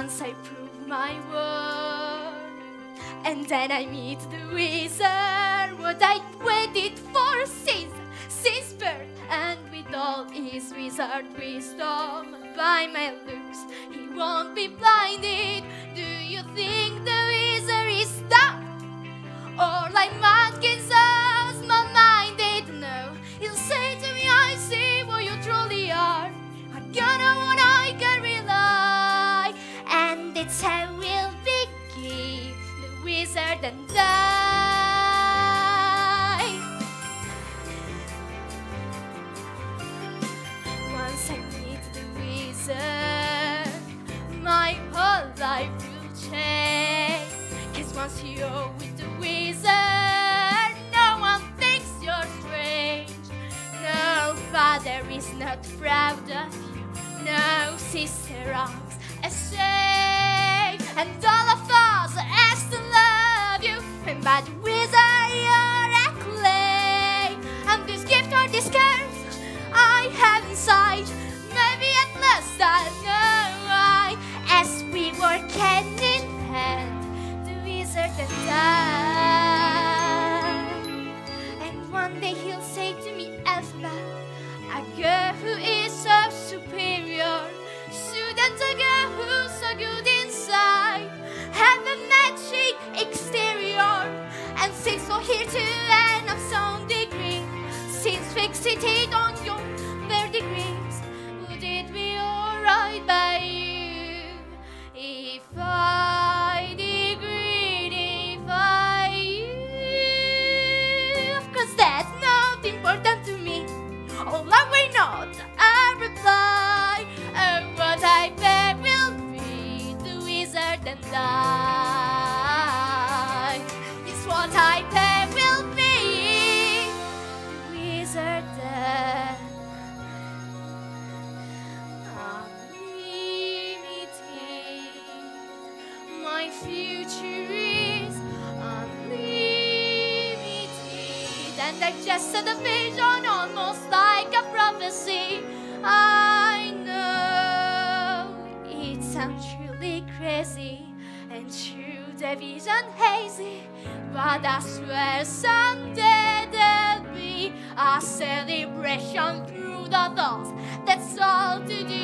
once I prove my word, and then I meet the wizard. What I waited for since birth, and with all his wizard wisdom, by my looks he won't be blinded. Do you think the wizard is dumb, or like monkeys small-minded? No, he'll say to me, I see what you truly are. I'm gonna want I can rely, and it's how we'll begin, the wizard and I. Once I meet the wizard, my whole life will change. 'Cause once you're with the wizard, no one thinks you're strange. No father is not proud of you, no sister acts ashamed, and all of us has to love you, and by the wizard you're acclaimed. And this gift or this curse I have inside, maybe at last I know why. As we work hand in hand, and one day he'll say to me, Elphaba, a girl who is so superior, students, a girl who's so good inside, have a magic exterior, and since we're here to end of some degree, since we fixated on your bare degrees, would it be alright by you if I did? Important to me, oh love we not, I reply, and what I bet will be, the wizard and I. It's what I bet will be, the wizard and I. My future is and I just said a vision, almost like a prophecy. I know it sounds truly crazy, and true the vision hazy, but I swear someday there'll be a celebration through the doors. That's all to do.